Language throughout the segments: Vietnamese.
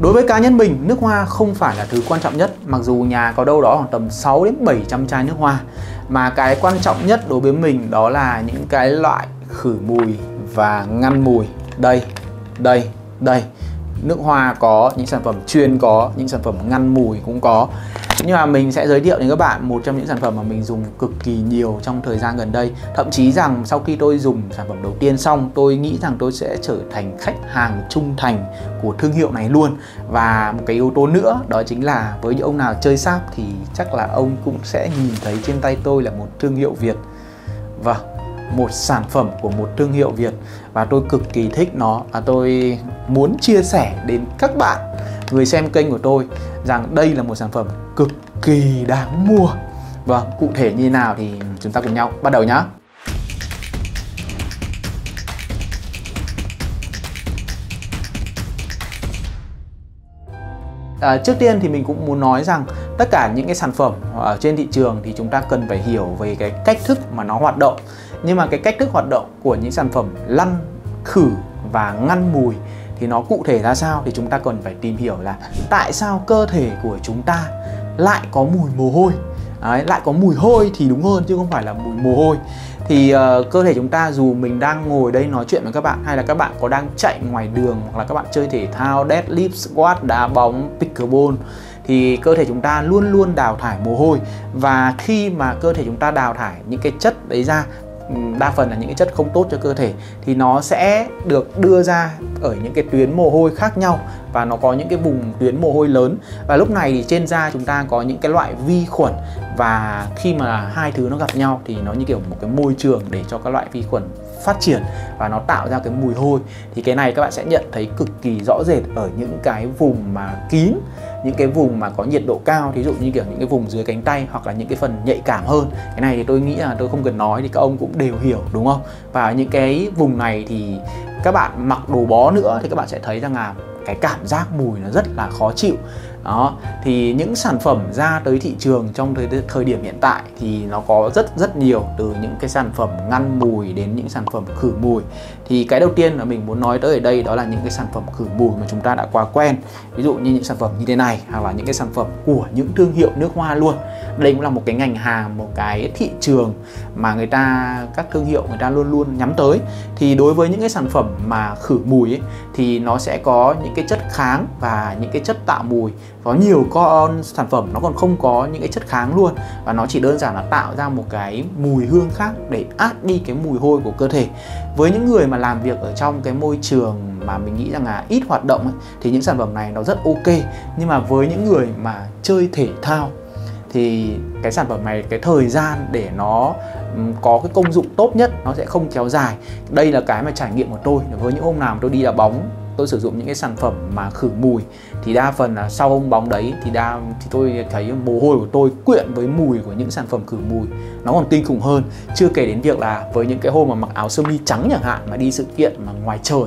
Đối với cá nhân mình, nước hoa không phải là thứ quan trọng nhất, mặc dù nhà có đâu đó khoảng tầm 6 đến 700 chai nước hoa. Mà cái quan trọng nhất đối với mình đó là những cái loại khử mùi và ngăn mùi. Đây. Nước hoa có, những sản phẩm chuyên có, những sản phẩm ngăn mùi cũng có. Nhưng mà mình sẽ giới thiệu đến các bạn một trong những sản phẩm mà mình dùng cực kỳ nhiều trong thời gian gần đây. Thậm chí rằng sau khi tôi dùng sản phẩm đầu tiên xong, tôi nghĩ rằng tôi sẽ trở thành khách hàng trung thành của thương hiệu này luôn. Và một cái yếu tố nữa đó chính là với những ông nào chơi sáp thì chắc là ông cũng sẽ nhìn thấy trên tay tôi là một thương hiệu Việt. Vâng, một sản phẩm của một thương hiệu Việt. Và tôi cực kỳ thích nó và tôi muốn chia sẻ đến các bạn, người xem kênh của tôi, rằng đây là một sản phẩm cực kỳ đáng mua. Và cụ thể như nào thì chúng ta cùng nhau bắt đầu nhá. Trước tiên thì mình cũng muốn nói rằng tất cả những cái sản phẩm ở trên thị trường thì chúng ta cần phải hiểu về cái cách thức mà nó hoạt động. Nhưng mà cái cách thức hoạt động của những sản phẩm lăn, khử và ngăn mùi thì nó cụ thể ra sao thì chúng ta cần phải tìm hiểu là tại sao cơ thể của chúng ta lại có mùi mồ hôi. Đấy, lại có mùi hôi thì đúng hơn chứ không phải là mùi mồ hôi. Thì cơ thể chúng ta, dù mình đang ngồi đây nói chuyện với các bạn, hay là các bạn có đang chạy ngoài đường, hoặc là các bạn chơi thể thao, deadlift, squat, đá bóng, pickleball, thì cơ thể chúng ta luôn luôn đào thải mồ hôi. Và khi mà cơ thể chúng ta đào thải những cái chất đấy ra, đa phần là những cái chất không tốt cho cơ thể, thì nó sẽ được đưa ra ở những cái tuyến mồ hôi khác nhau. Và nó có những cái vùng tuyến mồ hôi lớn. Và lúc này thì trên da chúng ta có những cái loại vi khuẩn. Và khi mà hai thứ nó gặp nhau thì nó như kiểu một cái môi trường để cho các loại vi khuẩn phát triển, và nó tạo ra cái mùi hôi. Thì cái này các bạn sẽ nhận thấy cực kỳ rõ rệt ở những cái vùng mà kín, những cái vùng mà có nhiệt độ cao, thí dụ như kiểu những cái vùng dưới cánh tay, hoặc là những cái phần nhạy cảm hơn. Cái này thì tôi nghĩ là tôi không cần nói thì các ông cũng đều hiểu, đúng không? Và những cái vùng này thì các bạn mặc đồ bó nữa thì các bạn sẽ thấy rằng là cái cảm giác mùi nó rất là khó chịu. Đó, thì những sản phẩm ra tới thị trường trong thời điểm hiện tại thì nó có rất nhiều, từ những cái sản phẩm ngăn mùi đến những sản phẩm khử mùi. Thì cái đầu tiên là mình muốn nói tới ở đây đó là những cái sản phẩm khử mùi mà chúng ta đã quá quen. Ví dụ như những sản phẩm như thế này, hoặc là những cái sản phẩm của những thương hiệu nước hoa luôn. Đây cũng là một cái ngành hàng, một cái thị trường mà người ta, các thương hiệu người ta luôn luôn nhắm tới. Thì đối với những cái sản phẩm mà khử mùi ấy, thì nó sẽ có những cái chất kháng và những cái chất tạo mùi. Có nhiều con sản phẩm nó còn không có những cái chất kháng luôn, và nó chỉ đơn giản là tạo ra một cái mùi hương khác để át đi cái mùi hôi của cơ thể. Với những người mà làm việc ở trong cái môi trường mà mình nghĩ rằng là ít hoạt động ấy, thì những sản phẩm này nó rất ok. Nhưng mà với những người mà chơi thể thao thì cái sản phẩm này, cái thời gian để nó có cái công dụng tốt nhất nó sẽ không kéo dài. Đây là cái mà trải nghiệm của tôi. Với những hôm nào mà tôi đi đá bóng, tôi sử dụng những cái sản phẩm mà khử mùi, thì đa phần là sau hôm bóng đấy thì tôi thấy mồ hôi của tôi quyện với mùi của những sản phẩm khử mùi, nó còn kinh khủng hơn. Chưa kể đến việc là với những cái hôm mà mặc áo sơ mi trắng chẳng hạn, mà đi sự kiện mà ngoài trời,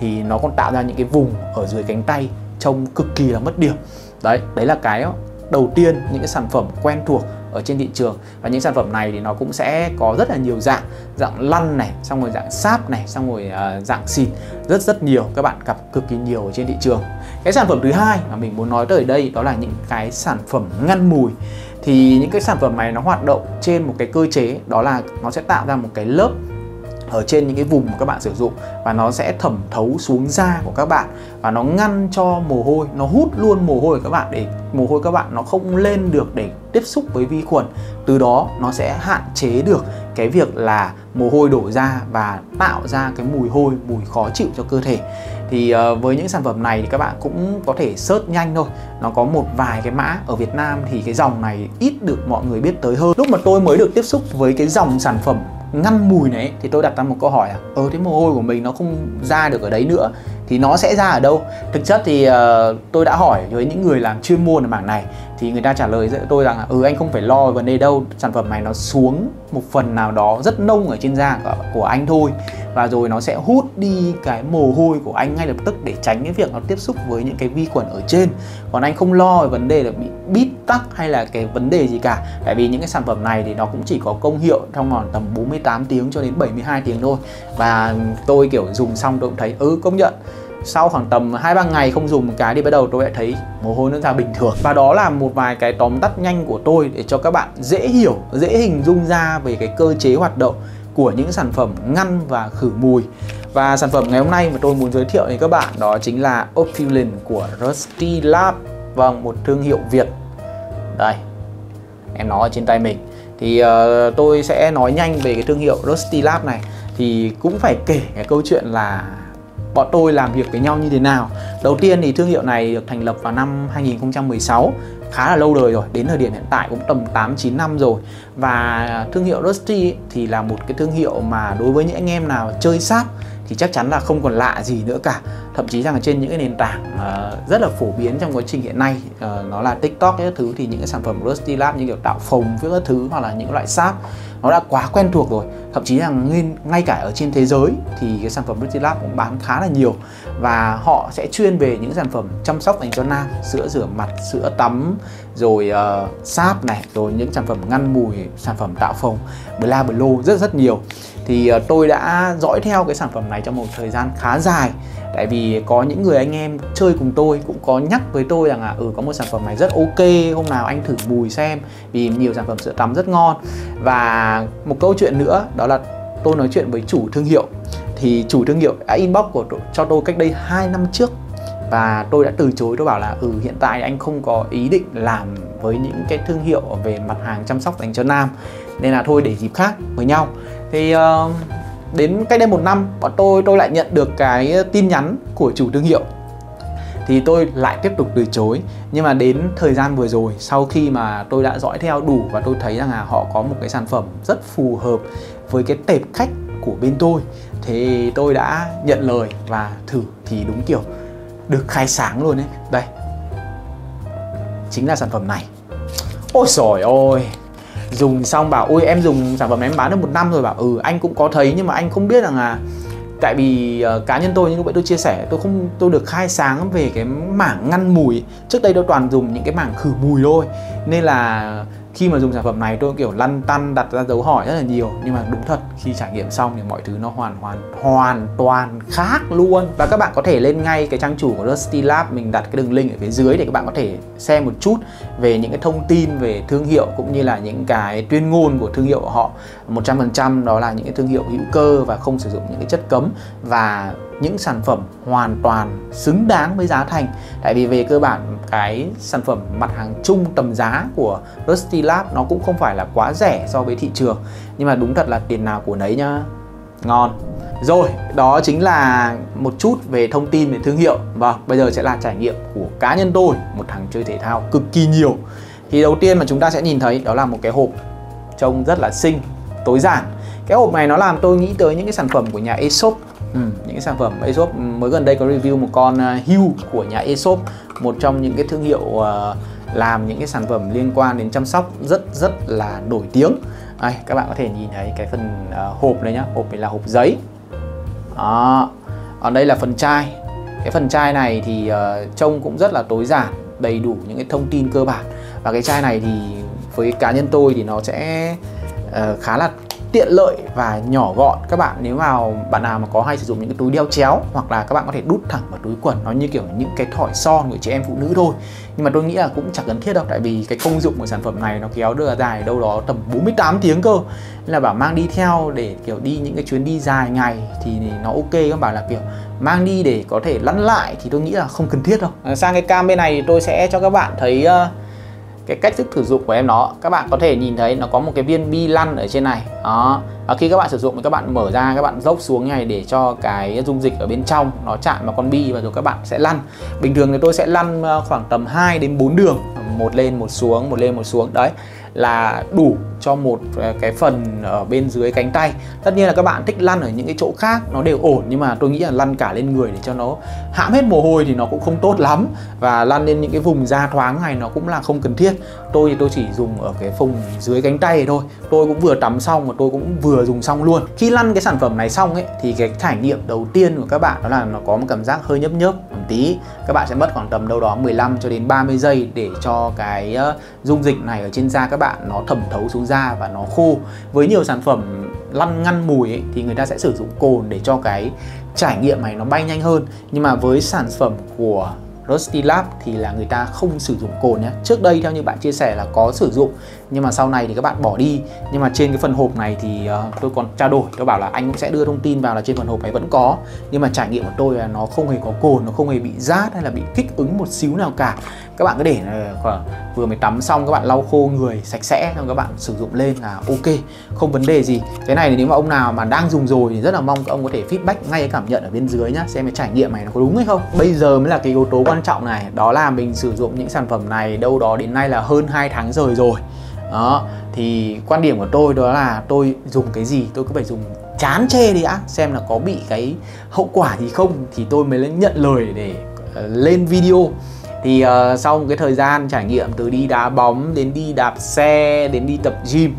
thì nó còn tạo ra những cái vùng ở dưới cánh tay trông cực kỳ là mất điểm. Đấy là cái đầu tiên, những cái sản phẩm quen thuộc ở trên thị trường. Và những sản phẩm này thì nó cũng sẽ có rất là nhiều dạng, dạng lăn này, xong rồi dạng sáp này, xong rồi dạng xịt, rất nhiều, các bạn gặp cực kỳ nhiều ở trên thị trường. Cái sản phẩm thứ hai mà mình muốn nói tới đây đó là những cái sản phẩm ngăn mùi. Thì những cái sản phẩm này nó hoạt động trên một cái cơ chế, đó là nó sẽ tạo ra một cái lớp ở trên những cái vùng mà các bạn sử dụng, và nó sẽ thẩm thấu xuống da của các bạn, và nó ngăn cho mồ hôi, nó hút luôn mồ hôi của các bạn, để mồ hôi các bạn nó không lên được để tiếp xúc với vi khuẩn. Từ đó nó sẽ hạn chế được cái việc là mồ hôi đổ ra và tạo ra cái mùi hôi, mùi khó chịu cho cơ thể. Thì với những sản phẩm này thì các bạn cũng có thể search nhanh thôi. Nó có một vài cái mã. Ở Việt Nam thì cái dòng này ít được mọi người biết tới hơn. Lúc mà tôi mới được tiếp xúc với cái dòng sản phẩm ngăn mùi này thì tôi đặt ra một câu hỏi là thế mồ hôi của mình nó không ra được ở đấy nữa thì nó sẽ ra ở đâu? Thực chất thì tôi đã hỏi với những người làm chuyên môn ở mảng này thì người ta trả lời với tôi rằng là anh không phải lo về vấn đề đâu, sản phẩm này nó xuống một phần nào đó rất nông ở trên da của anh thôi, và rồi nó sẽ hút đi cái mồ hôi của anh ngay lập tức để tránh cái việc nó tiếp xúc với những cái vi khuẩn ở trên. Còn anh không lo về vấn đề là bị bít tắc hay là cái vấn đề gì cả, tại vì những cái sản phẩm này thì nó cũng chỉ có công hiệu trong khoảng tầm 48 tiếng cho đến 72 tiếng thôi. Và tôi kiểu dùng xong tôi cũng thấy công nhận sau khoảng tầm 2-3 ngày không dùng một cái thì bắt đầu tôi lại thấy mồ hôi nước ra bình thường. Và đó là một vài cái tóm tắt nhanh của tôi để cho các bạn dễ hiểu, dễ hình dung ra về cái cơ chế hoạt động của những sản phẩm ngăn và khử mùi. Và sản phẩm ngày hôm nay mà tôi muốn giới thiệu đến các bạn đó chính là Opulence của Rusty Lab. Vâng, một thương hiệu Việt. Đây, em nó ở trên tay mình. Thì tôi sẽ nói nhanh về cái thương hiệu Rusty Lab này. Thì cũng phải kể cái câu chuyện là bọn tôi làm việc với nhau như thế nào. Đầu tiên thì thương hiệu này được thành lập vào năm 2016, khá là lâu đời rồi, đến thời điểm hiện tại cũng tầm 8-9 năm rồi. Và thương hiệu Rusty thì là một cái thương hiệu mà đối với những anh em nào chơi sáp thì chắc chắn là không còn lạ gì nữa cả. Thậm chí rằng trên những cái nền tảng rất là phổ biến trong quá trình hiện nay, nó là TikTok các thứ, thì những cái sản phẩm Rusty Lab như kiểu tạo phồng với các thứ hoặc là những loại sáp nó đã quá quen thuộc rồi. Thậm chí là ngay cả ở trên thế giới thì cái sản phẩm Rusty Lab cũng bán khá là nhiều. Và họ sẽ chuyên về những sản phẩm chăm sóc dành cho nam, sữa rửa mặt, sữa tắm, rồi sáp này, rồi những sản phẩm ngăn mùi, sản phẩm tạo phồng, bla bla rất nhiều. Thì tôi đã dõi theo cái sản phẩm này trong một thời gian khá dài. Tại vì có những người anh em chơi cùng tôi cũng có nhắc với tôi rằng là có một sản phẩm này rất ok, hôm nào anh thử mùi xem, vì nhiều sản phẩm sữa tắm rất ngon. Và một câu chuyện nữa đó là tôi nói chuyện với chủ thương hiệu, thì chủ thương hiệu đã inbox cho tôi cách đây 2 năm trước. Và tôi đã từ chối, tôi bảo là hiện tại anh không có ý định làm với những cái thương hiệu về mặt hàng chăm sóc dành cho nam, nên là thôi để dịp khác với nhau. Thì đến cách đây 1 năm, bọn tôi lại nhận được cái tin nhắn của chủ thương hiệu, thì tôi lại tiếp tục từ chối. Nhưng mà đến thời gian vừa rồi, sau khi mà tôi đã dõi theo đủ và tôi thấy rằng là họ có một cái sản phẩm rất phù hợp với cái tệp khách của bên tôi, thì tôi đã nhận lời và thử, thì đúng kiểu được khai sáng luôn đấy. Đây chính là sản phẩm này. Ôi trời ơi, dùng xong bảo ôi em dùng sản phẩm này em bán được 1 năm rồi, bảo anh cũng có thấy nhưng mà anh không biết rằng là, tại vì cá nhân tôi như lúc nãy tôi chia sẻ, tôi được khai sáng về cái mảng ngăn mùi. Trước đây tôi toàn dùng những cái mảng khử mùi thôi, nên là khi mà dùng sản phẩm này tôi kiểu lăn tăn đặt ra dấu hỏi rất là nhiều. Nhưng mà đúng thật, khi trải nghiệm xong thì mọi thứ nó hoàn toàn khác luôn. Và các bạn có thể lên ngay cái trang chủ của Rusty Lab, mình đặt cái đường link ở phía dưới để các bạn có thể xem một chút về những cái thông tin về thương hiệu cũng như là những cái tuyên ngôn của thương hiệu của họ. 100% đó là những cái thương hiệu hữu cơ và không sử dụng những cái chất cấm, và những sản phẩm hoàn toàn xứng đáng với giá thành. Tại vì về cơ bản cái sản phẩm mặt hàng chung tầm giá của Rusty Lab nó cũng không phải là quá rẻ so với thị trường, nhưng mà đúng thật là tiền nào của nấy nhá. Ngon. Rồi, đó chính là một chút về thông tin về thương hiệu. Và bây giờ sẽ là trải nghiệm của cá nhân tôi, một thằng chơi thể thao cực kỳ nhiều. Thì đầu tiên mà chúng ta sẽ nhìn thấy đó là một cái hộp trông rất là xinh, tối giản. Cái hộp này nó làm tôi nghĩ tới những cái sản phẩm của nhà Aesop. Những sản phẩm Aesop mới gần đây có review một con Hue của nhà Aesop, một trong những cái thương hiệu làm những cái sản phẩm liên quan đến chăm sóc rất là nổi tiếng. Đây, các bạn có thể nhìn thấy cái phần hộp này nhá, hộp này là hộp giấy. Đó. Còn đây là phần chai. Cái phần chai này thì trông cũng rất là tối giản, đầy đủ những cái thông tin cơ bản. Và cái chai này thì với cá nhân tôi thì nó sẽ khá là tiện lợi và nhỏ gọn. Các bạn nếu mà bạn nào mà có hay sử dụng những cái túi đeo chéo, hoặc là các bạn có thể đút thẳng vào túi quần, nó như kiểu những cái thỏi son của chị em phụ nữ thôi. Nhưng mà tôi nghĩ là cũng chẳng cần thiết đâu, tại vì cái công dụng của sản phẩm này nó kéo đưa dài đâu đó tầm 48 tiếng cơ. Nên là bảo mang đi theo để kiểu đi những cái chuyến đi dài ngày thì nó ok. Các bạn là kiểu mang đi để có thể lăn lại thì tôi nghĩ là không cần thiết đâu. Sang cái cam bên này tôi sẽ cho các bạn thấy cái cách thức sử dụng của em nó. Các bạn có thể nhìn thấy nó có một cái viên bi lăn ở trên này đó. Và khi các bạn sử dụng thì các bạn mở ra, các bạn dốc xuống này để cho cái dung dịch ở bên trong nó chạm vào con bi, và rồi các bạn sẽ lăn. Bình thường thì tôi sẽ lăn khoảng tầm 2 đến 4 đường, một lên một xuống, một lên một xuống. Đấy là đủ cho một cái phần ở bên dưới cánh tay. Tất nhiên là các bạn thích lăn ở những cái chỗ khác nó đều ổn, nhưng mà tôi nghĩ là lăn cả lên người để cho nó hãm hết mồ hôi thì nó cũng không tốt lắm, và lăn lên những cái vùng da thoáng này nó cũng là không cần thiết. Tôi thì tôi chỉ dùng ở cái vùng dưới cánh tay thôi. Tôi cũng vừa tắm xong và tôi cũng vừa dùng xong luôn. Khi lăn cái sản phẩm này xong ấy, thì cái trải nghiệm đầu tiên của các bạn đó là nó có một cảm giác hơi nhấp nhấp một tí. Các bạn sẽ mất khoảng tầm đâu đó 15 cho đến 30 giây để cho cái dung dịch này ở trên da các bạn nó thẩm thấu xuống da và nó khô. Với nhiều sản phẩm lăn ngăn mùi ấy, thì người ta sẽ sử dụng cồn để cho cái trải nghiệm này nó bay nhanh hơn. Nhưng mà với sản phẩm của Rusty Lab thì là người ta không sử dụng cồn nhé. Trước đây theo như bạn chia sẻ là có sử dụng, nhưng mà sau này thì các bạn bỏ đi. Nhưng mà trên cái phần hộp này thì tôi còn trao đổi, tôi bảo là anh cũng sẽ đưa thông tin vào là trên phần hộp này vẫn có. Nhưng mà trải nghiệm của tôi là nó không hề có cồn, nó không hề bị rát hay là bị kích ứng một xíu nào cả. Các bạn cứ để vừa mới tắm xong các bạn lau khô người sạch sẽ xong các bạn sử dụng lên là ok, không vấn đề gì. Cái này thì nếu mà ông nào mà đang dùng rồi thì rất là mong các ông có thể feedback ngay cái cảm nhận ở bên dưới nhá, xem cái trải nghiệm này nó có đúng hay không. Bây giờ mới là cái yếu tố quan trọng này, đó là mình sử dụng những sản phẩm này đâu đó đến nay là hơn 2 tháng rồi. Đó, thì quan điểm của tôi đó là tôi dùng cái gì tôi cứ phải dùng chán chê đi đã, xem là có bị cái hậu quả gì không thì tôi mới nhận lời để lên video. Thì sau một cái thời gian trải nghiệm từ đi đá bóng đến đi đạp xe đến đi tập gym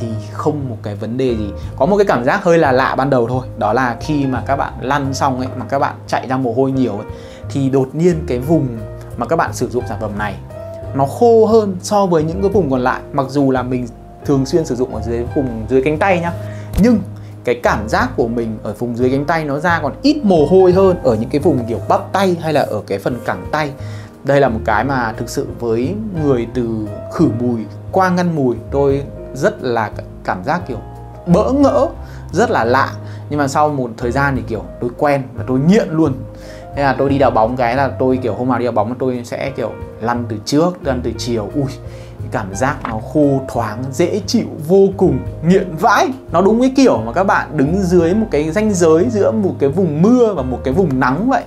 thì không một cái vấn đề gì. Có một cái cảm giác hơi là lạ ban đầu thôi, đó là khi mà các bạn lăn xong ấy, mà các bạn chạy ra mồ hôi nhiều ấy, thì đột nhiên cái vùng mà các bạn sử dụng sản phẩm này nó khô hơn so với những cái vùng còn lại. Mặc dù là mình thường xuyên sử dụng ở dưới vùng dưới cánh tay nhá, nhưng cái cảm giác của mình ở vùng dưới cánh tay nó ra còn ít mồ hôi hơn ở những cái vùng kiểu bắp tay hay là ở cái phần cẳng tay. Đây là một cái mà thực sự với người từ khử mùi qua ngăn mùi, tôi rất là cảm giác kiểu bỡ ngỡ, rất là lạ. Nhưng mà sau một thời gian thì kiểu tôi quen và tôi nghiện luôn. Thế là tôi đi đá bóng cái là tôi kiểu hôm nào đi đá bóng tôi sẽ kiểu lăn từ trước, lăn từ chiều. Ui, cảm giác nó khô thoáng, dễ chịu vô cùng, nghiện vãi. Nó đúng cái kiểu mà các bạn đứng dưới một cái ranh giới giữa một cái vùng mưa và một cái vùng nắng vậy.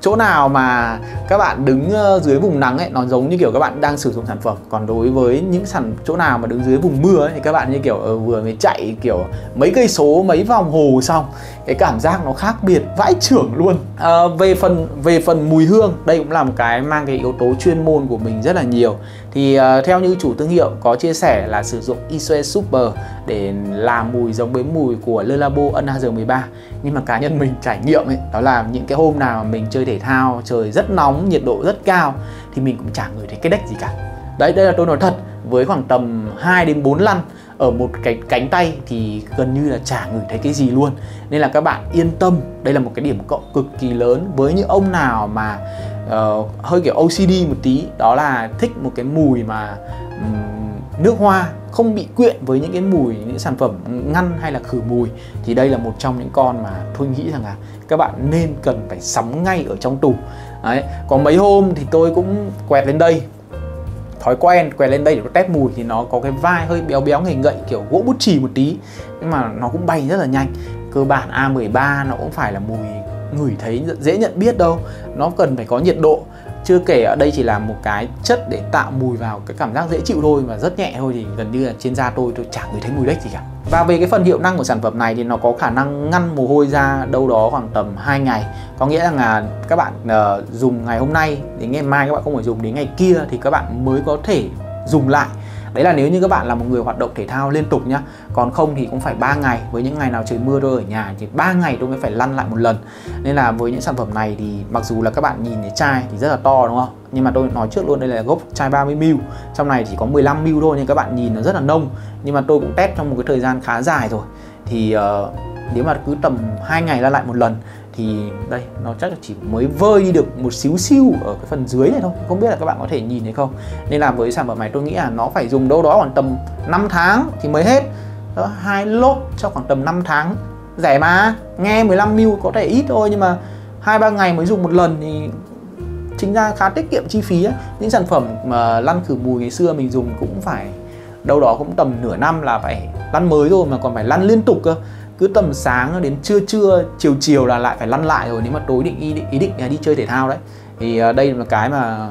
Chỗ nào mà các bạn đứng dưới vùng nắng ấy, nó giống như kiểu các bạn đang sử dụng sản phẩm. Còn đối với những chỗ nào mà đứng dưới vùng mưa ấy, thì các bạn như kiểu vừa mới chạy kiểu mấy cây số, mấy vòng hồ xong. Cái cảm giác nó khác biệt vãi chưởng luôn. Về phần mùi hương, đây cũng là một cái mang cái yếu tố chuyên môn của mình rất là nhiều. Thì theo như chủ thương hiệu có chia sẻ là sử dụng Iso E Super để làm mùi giống với mùi của Lê Labo Anna 13. Nhưng mà cá nhân mình trải nghiệm ấy, đó là những cái hôm nào mà mình chơi thể thao, trời rất nóng, nhiệt độ rất cao thì mình cũng chẳng ngửi thấy cái đếch gì cả. Đấy, đây là tôi nói thật, với khoảng tầm 2 đến 4 lăn ở một cái cánh tay thì gần như là chả ngửi thấy cái gì luôn. Nên là các bạn yên tâm, đây là một cái điểm cộng cực kỳ lớn với những ông nào mà hơi kiểu OCD một tí, đó là thích một cái mùi mà nước hoa, không bị quyện với những cái mùi, những sản phẩm ngăn hay là khử mùi. Thì đây là một trong những con mà tôi nghĩ rằng là các bạn nên cần phải sắm ngay ở trong tủ. Đấy, có mấy hôm thì tôi cũng quẹt lên đây, thói quen quẹt lên đây để test mùi thì nó có cái vai hơi béo béo ngậy ngậy kiểu gỗ bút chì một tí, nhưng mà nó cũng bay rất là nhanh. Cơ bản A13 nó cũng phải là mùi ngửi thấy dễ nhận biết đâu, nó cần phải có nhiệt độ. Chưa kể ở đây chỉ là một cái chất để tạo mùi vào cái cảm giác dễ chịu thôi, và rất nhẹ thôi, thì gần như là trên da tôi chẳng ngửi thấy mùi đếch gì cả. Và về cái phần hiệu năng của sản phẩm này thì nó có khả năng ngăn mồ hôi ra đâu đó khoảng tầm 2 ngày. Có nghĩa rằng là các bạn dùng ngày hôm nay đến ngày mai các bạn không phải dùng, đến ngày kia thì các bạn mới có thể dùng lại. Đấy là nếu như các bạn là một người hoạt động thể thao liên tục nhá. Còn không thì cũng phải 3 ngày. Với những ngày nào trời mưa tôi ở nhà thì 3 ngày tôi mới phải lăn lại một lần. Nên là với những sản phẩm này thì mặc dù là các bạn nhìn cái chai thì rất là to đúng không? Nhưng mà tôi nói trước luôn, đây là gốc chai 30ml. Trong này chỉ có 15ml thôi nên các bạn nhìn nó rất là nông. Nhưng mà tôi cũng test trong một cái thời gian khá dài rồi. Thì nếu mà cứ tầm 2 ngày lăn lại một lần thì đây, nó chắc là chỉ mới vơi đi được một xíu xiu ở cái phần dưới này thôi. Không biết là các bạn có thể nhìn thấy không. Nên là với sản phẩm này tôi nghĩ là nó phải dùng đâu đó khoảng tầm 5 tháng thì mới hết. Đó, 2 lốt cho khoảng tầm 5 tháng. Rẻ mà, nghe 15ml có thể ít thôi nhưng mà 2-3 ngày mới dùng một lần thì chính ra khá tiết kiệm chi phí ấy. Những sản phẩm mà lăn khử mùi ngày xưa mình dùng cũng phải đâu đó cũng tầm nửa năm là phải lăn mới rồi, mà còn phải lăn liên tục cơ. Cứ tầm sáng đến trưa trưa, chiều chiều là lại phải lăn lại rồi, nếu mà tối ý định đi chơi thể thao đấy. Thì đây là cái mà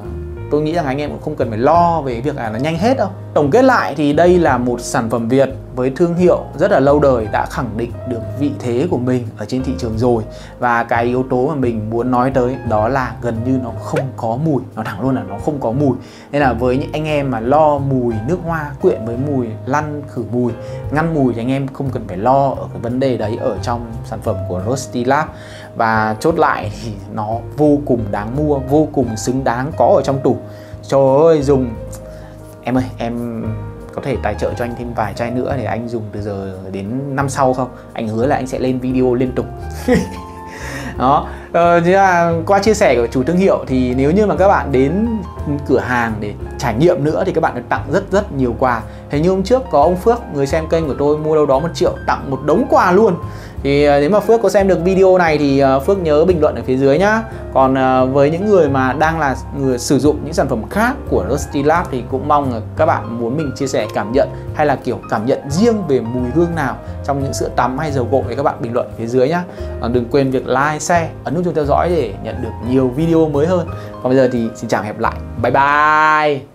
tôi nghĩ rằng anh em cũng không cần phải lo về việc là nó nhanh hết đâu. Tổng kết lại thì đây là một sản phẩm Việt với thương hiệu rất là lâu đời, đã khẳng định được vị thế của mình ở trên thị trường rồi. Và cái yếu tố mà mình muốn nói tới đó là gần như nó không có mùi, nó thẳng luôn là nó không có mùi. Nên là với những anh em mà lo mùi nước hoa quyện với mùi lăn khử mùi, ngăn mùi thì anh em không cần phải lo ở cái vấn đề đấy ở trong sản phẩm của Rusty Lab. Và chốt lại thì nó vô cùng đáng mua, vô cùng xứng đáng có ở trong tủ. Trời ơi, dùng em ơi, em có thể tài trợ cho anh thêm vài chai nữa để anh dùng từ giờ đến năm sau không? Anh hứa là anh sẽ lên video liên tục. Đó, thế là qua chia sẻ của chủ thương hiệu thì nếu như mà các bạn đến cửa hàng để trải nghiệm nữa thì các bạn được tặng rất nhiều quà. Hình như hôm trước có ông Phước, người xem kênh của tôi, mua đâu đó 1 triệu tặng một đống quà luôn. Thì nếu mà Phước có xem được video này thì Phước nhớ bình luận ở phía dưới nhá. Còn với những người mà đang là người sử dụng những sản phẩm khác của Rusty Lab thì cũng mong là các bạn muốn mình chia sẻ cảm nhận hay là kiểu cảm nhận riêng về mùi hương nào trong những sữa tắm hay dầu gội thì các bạn bình luận phía dưới nhá. Đừng quên việc like, share, ấn nút chuông theo dõi để nhận được nhiều video mới hơn. Còn bây giờ thì xin chào và hẹn gặp lại. Bye bye.